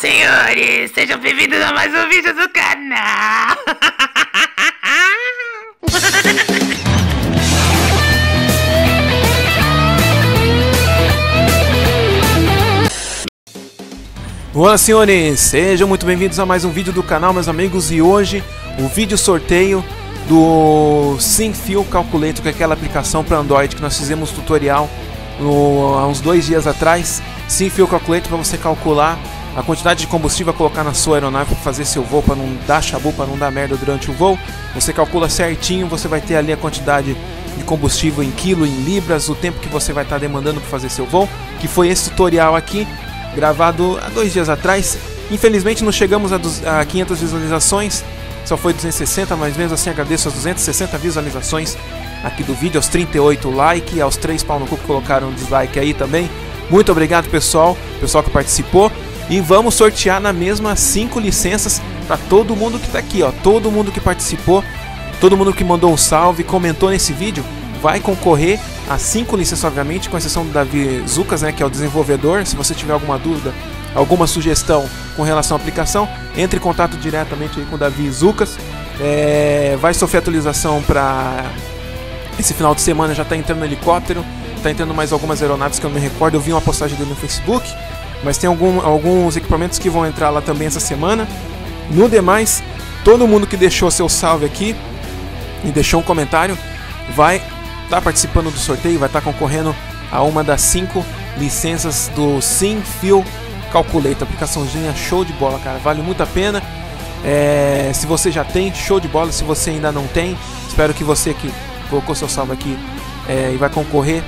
senhores, sejam bem-vindos a mais um vídeo do canal. Olá, senhores, sejam muito bem-vindos a mais um vídeo do canal, meus amigos. E hoje o vídeo sorteio do SIM FUEL Calculator, que é aquela aplicação para Android que nós fizemos tutorial há uns 2 dias atrás. SIM FUEL Calculator para você calcular a quantidade de combustível a colocar na sua aeronave para fazer seu voo, para não dar chabu, para não dar merda durante o voo. Você calcula certinho, você vai ter ali a quantidade de combustível em quilo, em libras, o tempo que você vai estar demandando para fazer seu voo, que foi esse tutorial aqui, gravado há 2 dias atrás. Infelizmente não chegamos a 500 visualizações, só foi 260, mas mesmo assim agradeço as 260 visualizações aqui do vídeo, aos 38 likes, aos 3 pau no cu que colocaram dislike aí também. Muito obrigado, pessoal que participou. E vamos sortear na mesma 5 licenças para todo mundo que tá aqui, ó. Todo mundo que participou, todo mundo que mandou um salve, comentou nesse vídeo, vai concorrer a 5 licenças, obviamente, com exceção do Davi Zucas, né, que é o desenvolvedor. Se você tiver alguma dúvida, alguma sugestão com relação à aplicação, entre em contato diretamente aí com o Davi Zucas. Vai sofrer atualização para esse final de semana, já tá entrando no helicóptero, tá entrando mais algumas aeronaves que eu não me recordo. Eu vi uma postagem dele no Facebook. Mas tem alguns equipamentos que vão entrar lá também essa semana. No demais, todo mundo que deixou seu salve aqui e deixou um comentário vai estar participando do sorteio, vai estar concorrendo a uma das 5 licenças do SIM FUEL Calculator. Aplicaçãozinha show de bola, cara, vale muito a pena. Se você já tem, show de bola. Se você ainda não tem, espero que você que colocou seu salve aqui e vai concorrer,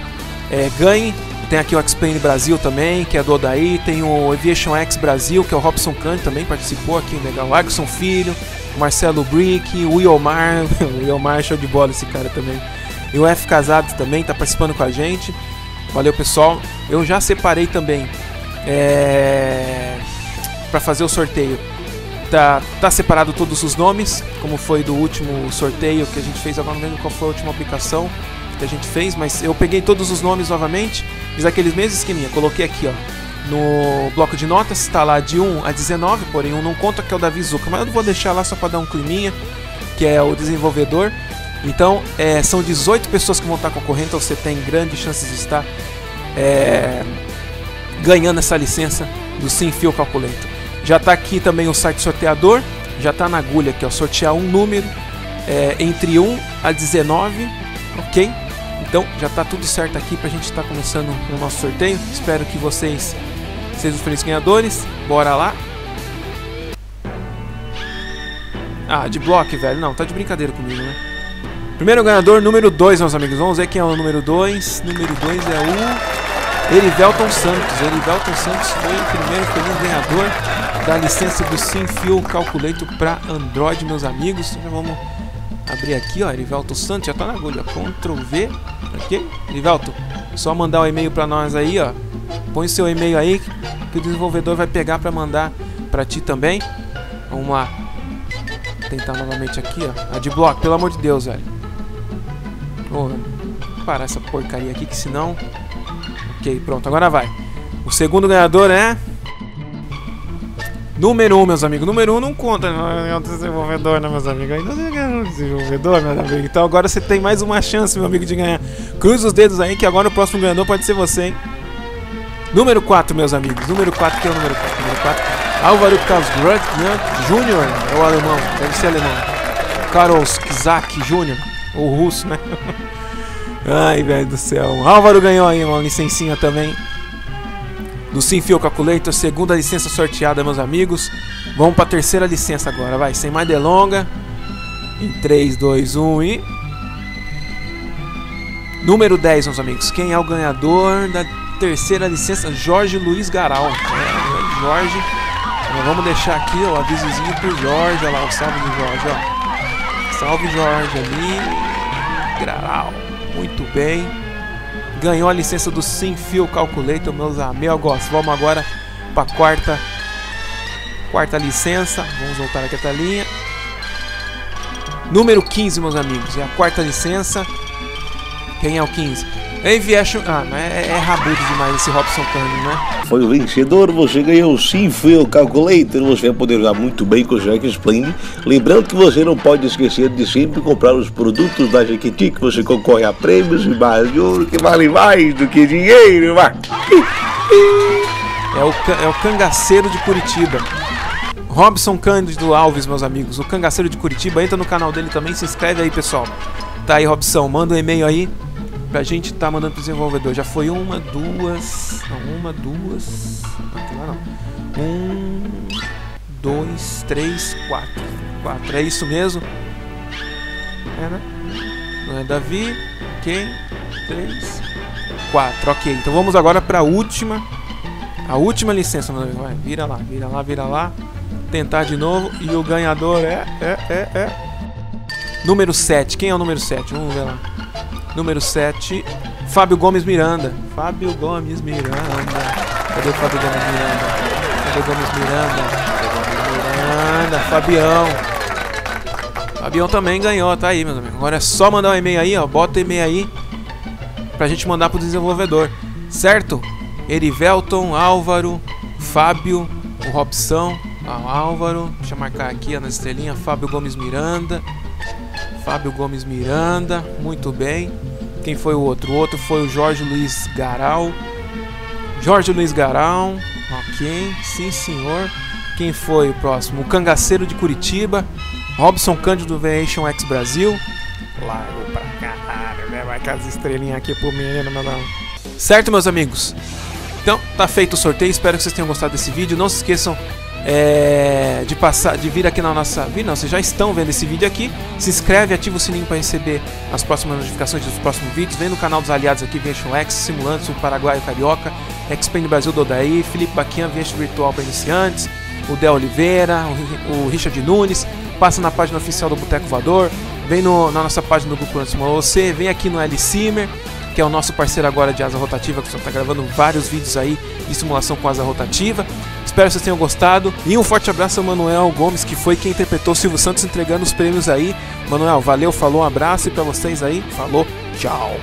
ganhe. Tem aqui o X-Plane Brasil também, que é do Odaí. Tem o Aviation X Brasil, que é o Robson Kahn, também participou aqui, legal. O Alisson Filho, o Marcelo Brick, o Wilmar. O Wilmar, show de bola esse cara também. E o F Casado também tá participando com a gente. Valeu, pessoal. Eu já separei também para fazer o sorteio. Tá separado todos os nomes, como foi do último sorteio que a gente fez. Agora não lembro qual foi a última aplicação que a gente fez, mas eu peguei todos os nomes novamente, fiz aqueles mesmos esqueminha, coloquei aqui, ó, no bloco de notas, tá lá de 1 a 19, porém um não conta, que é o Davi Zucca, mas eu vou deixar lá só para dar um climinha, que é o desenvolvedor. Então, são 18 pessoas que vão estar concorrendo, então você tem grandes chances de estar ganhando essa licença do SIM FUEL Calculator. Já tá aqui também o site sorteador, já tá na agulha aqui, ó, sortear um número entre 1 a 19, ok? Então já está tudo certo aqui para a gente estar começando o nosso sorteio. Espero que vocês sejam os felizes ganhadores. Bora lá! Ah, de bloco, velho. Não, tá de brincadeira comigo, né? Primeiro ganhador, número 2, meus amigos. Vamos ver quem é o número 2. Número 2 é o Erivelton Santos. Erivelton Santos foi o primeiro feliz ganhador da licença do SIM FUEL Calculator para Android, meus amigos. Então já vamos abrir aqui, ó, Erivelton Santos, já tá na agulha, Ctrl V, ok? Erivelton, só mandar o e-mail pra nós aí, ó, põe seu e-mail aí, que o desenvolvedor vai pegar pra mandar pra ti também. Vamos lá, vou tentar novamente aqui, ó, adblock, pelo amor de Deus, velho. Vou parar essa porcaria aqui, que senão... Ok, pronto, agora vai. O segundo ganhador é... Número 1, meus amigos. Número 1 não conta, não é o desenvolvedor, né, meus amigos? Ainda não é o desenvolvedor, meus amigos. Então agora você tem mais uma chance, meu amigo, de ganhar. Cruza os dedos aí, que agora o próximo ganhador pode ser você, hein? Número 4, meus amigos. Número 4, que é o número 4? Número 4. Álvaro Karolsk-Grud Júnior, é o alemão. Deve ser alemão. Karolsk-Zak Júnior, ou russo, né? Ai, velho do céu. O Álvaro ganhou aí uma licencinha também do SIM FUEL Calculator, segunda licença sorteada, meus amigos. Vamos para a terceira licença agora, vai, sem mais delonga. Em 3, 2, 1 e... Número 10, meus amigos. Quem é o ganhador da terceira licença? Jorge Luiz Garal. Jorge. Então, vamos deixar aqui, ó, o avisozinho pro Jorge. Olha lá, o salve do Jorge, ó. Salve, Jorge, ali. Garal. Muito bem. Ganhou a licença do SIM FUEL Calculator, meus amigos. Vamos agora para a quarta licença. Vamos voltar aqui a telinha. Número 15, meus amigos. É a quarta licença. Quem é o 15? Aviation... Ah, mas é rabudo demais esse Robson Cândido, né? Foi o vencedor, você ganhou o SIM FUEL Calculator. Você vai poder usar muito bem com o X-Plane. Lembrando que você não pode esquecer de sempre comprar os produtos da Jequiti, que você concorre a prêmios e barras de ouro que valem mais do que dinheiro, mas... É o cangaceiro de Curitiba. Robson Cândido Alves, meus amigos. O cangaceiro de Curitiba. Entra no canal dele também, se inscreve aí, pessoal. Tá aí, Robson. Manda um e-mail aí. Pra gente tá mandando pro desenvolvedor. Já foi uma, duas... Não, uma, duas... Não. 1, 2, 3, 4. 4, é isso mesmo? É, né? Não é Davi? Quem? 3, 4, ok. Então vamos agora pra última. A última licença, meu amigo. Vai, vira lá, vira lá, vira lá. Tentar de novo. E o ganhador é... Número 7. Quem é o número 7? Vamos ver lá. Número 7, Fábio Gomes Miranda. Fábio Gomes Miranda. Cadê o Fábio Gomes Miranda? Fábio Gomes Miranda. Miranda, Fabião. Fabião também ganhou, tá aí, meus amigos. Agora é só mandar um e-mail aí, ó. Bota e-mail aí pra gente mandar pro desenvolvedor. Certo? Erivelton, Álvaro, Fábio, o Robson, ó, Álvaro. Deixa eu marcar aqui, ó, na estrelinha. Fábio Gomes Miranda. Fábio Gomes Miranda, muito bem. Quem foi o outro? O outro foi o Jorge Luiz Garal. Jorge Luiz Garal, ok, sim senhor. Quem foi o próximo? O Cangaceiro de Curitiba, Robson Cândido do Aviation X Brasil. Largo pra caralho, né? Vai com as estrelinhas aqui pro menino, meu não. Certo, meus amigos? Então, tá feito o sorteio, espero que vocês tenham gostado desse vídeo. Não se esqueçam... de vir aqui na nossa... Não, vocês já estão vendo esse vídeo aqui. Se inscreve, ativa o sininho para receber as próximas notificações dos próximos vídeos. Vem no canal dos aliados aqui, Aviation X, Simulantes, o Paraguai e Carioca, X-Plane Brasil do Odaí, Felipe Baquinha, Viencho Virtual para Iniciantes, o Del Oliveira, o Richard Nunes. Passa na página oficial do Buteco Voador. Vem na nossa página do Grupo Por Onde Simula você. Vem aqui no LCimer, que é o nosso parceiro agora de asa rotativa, que você está gravando vários vídeos aí de simulação com asa rotativa. Espero que vocês tenham gostado. E um forte abraço ao Manuel Gomes, que foi quem interpretou o Silvio Santos entregando os prêmios aí. Manuel, valeu, falou, um abraço. E pra vocês aí, falou, tchau.